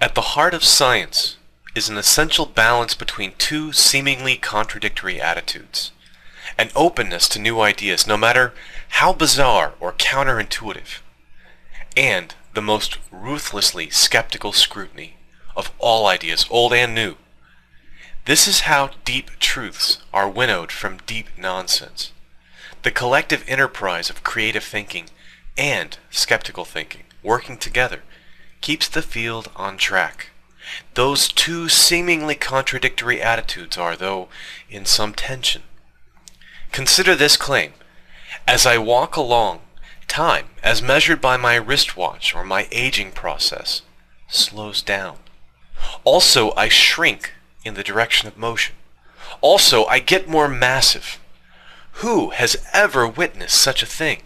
At the heart of science is an essential balance between two seemingly contradictory attitudes, an openness to new ideas, no matter how bizarre or counterintuitive, and the most ruthlessly skeptical scrutiny of all ideas, old and new. This is how deep truths are winnowed from deep nonsense, the collective enterprise of creative thinking and skeptical thinking working together keeps the field on track. Those two seemingly contradictory attitudes are, though, in some tension. Consider this claim. As I walk along, time, as measured by my wristwatch or my aging process, slows down. Also, I shrink in the direction of motion. Also, I get more massive. Who has ever witnessed such a thing?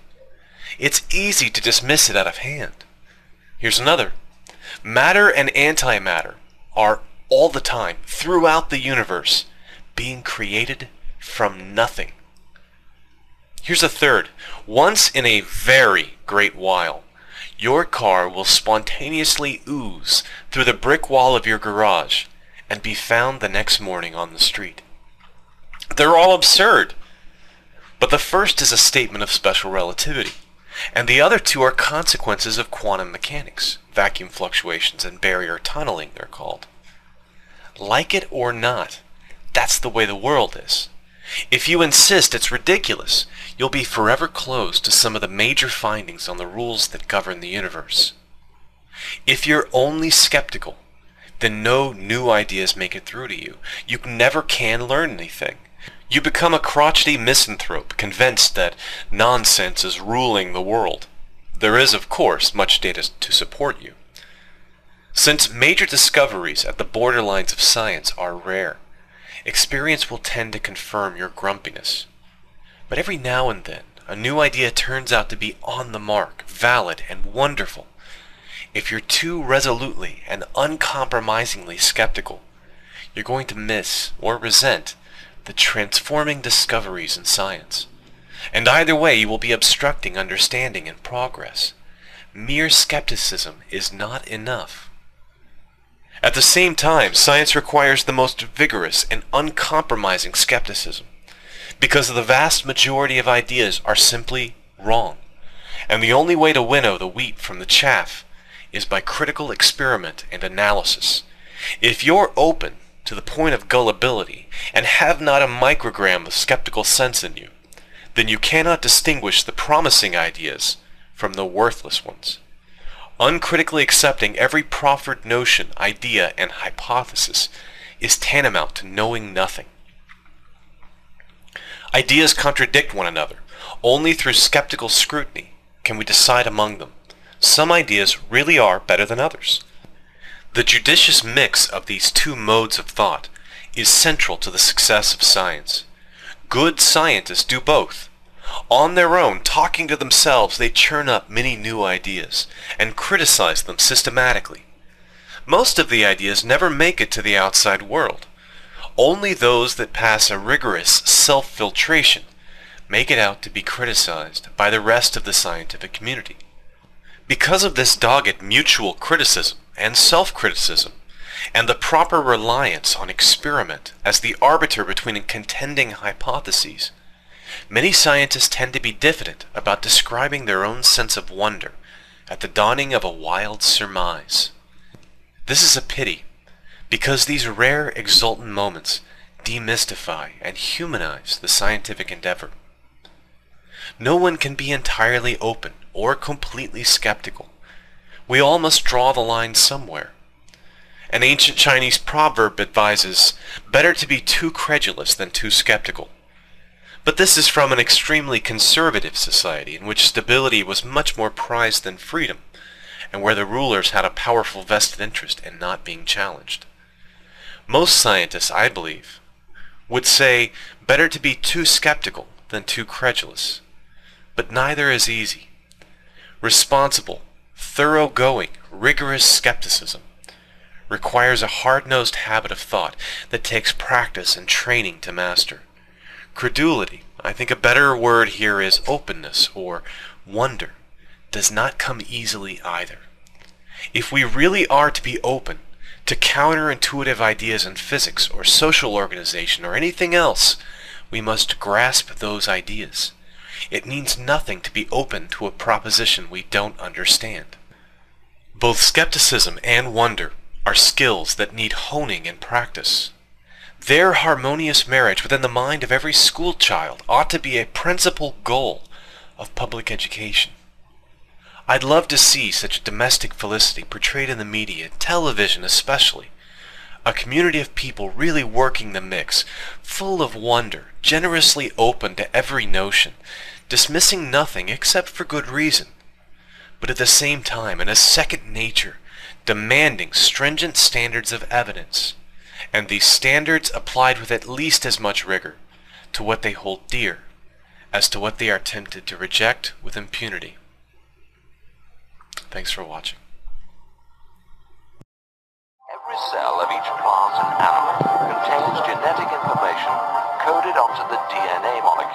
It's easy to dismiss it out of hand. Here's another. Matter and antimatter are all the time, throughout the universe, being created from nothing. Here's a third. Once in a very great while, your car will spontaneously ooze through the brick wall of your garage and be found the next morning on the street. They're all absurd, but the first is a statement of special relativity, and the other two are consequences of quantum mechanics, vacuum fluctuations, and barrier tunneling, they're called. Like it or not, that's the way the world is. If you insist it's ridiculous, you'll be forever closed to some of the major findings on the rules that govern the universe. If you're only skeptical, then no new ideas make it through to you. You never can learn anything. You become a crotchety misanthrope, convinced that nonsense is ruling the world. There is, of course, much data to support you. Since major discoveries at the borderlines of science are rare, experience will tend to confirm your grumpiness. But every now and then, a new idea turns out to be on the mark, valid, and wonderful. If you're too resolutely and uncompromisingly skeptical, you're going to miss or resent the transforming discoveries in science. And either way, you will be obstructing understanding and progress. Mere skepticism is not enough. At the same time, science requires the most vigorous and uncompromising skepticism, because the vast majority of ideas are simply wrong. And the only way to winnow the wheat from the chaff is by critical experiment and analysis. If you're open to the point of gullibility and have not a microgram of skeptical sense in you, then you cannot distinguish the promising ideas from the worthless ones. Uncritically accepting every proffered notion, idea, and hypothesis is tantamount to knowing nothing. Ideas contradict one another. Only through skeptical scrutiny can we decide among them. Some ideas really are better than others. The judicious mix of these two modes of thought is central to the success of science. Good scientists do both. On their own, talking to themselves, they churn up many new ideas and criticize them systematically. Most of the ideas never make it to the outside world. Only those that pass a rigorous self-filtration make it out to be criticized by the rest of the scientific community. Because of this dogged mutual criticism and self-criticism, and the proper reliance on experiment as the arbiter between contending hypotheses, many scientists tend to be diffident about describing their own sense of wonder at the dawning of a wild surmise. This is a pity, because these rare exultant moments demystify and humanize the scientific endeavor. No one can be entirely open or completely skeptical. We all must draw the line somewhere. An ancient Chinese proverb advises, better to be too credulous than too skeptical. But this is from an extremely conservative society in which stability was much more prized than freedom, and where the rulers had a powerful vested interest in not being challenged. Most scientists, I believe, would say, better to be too skeptical than too credulous. But neither is easy. Responsible, thoroughgoing, rigorous skepticism requires a hard-nosed habit of thought that takes practice and training to master. Credulity, I think a better word here is openness or wonder, does not come easily either. If we really are to be open to counterintuitive ideas in physics or social organization or anything else, we must grasp those ideas. It means nothing to be open to a proposition we don't understand. Both skepticism and wonder are skills that need honing and practice. Their harmonious marriage within the mind of every school child ought to be a principal goal of public education. I'd love to see such domestic felicity portrayed in the media, television especially. A community of people really working the mix, full of wonder, generously open to every notion, dismissing nothing except for good reason, but at the same time, in a second nature, demanding stringent standards of evidence, and these standards applied with at least as much rigor to what they hold dear as to what they are tempted to reject with impunity. Thanks for watching. Every cell of each plant and animal contains genetic information coded onto the DNA molecule.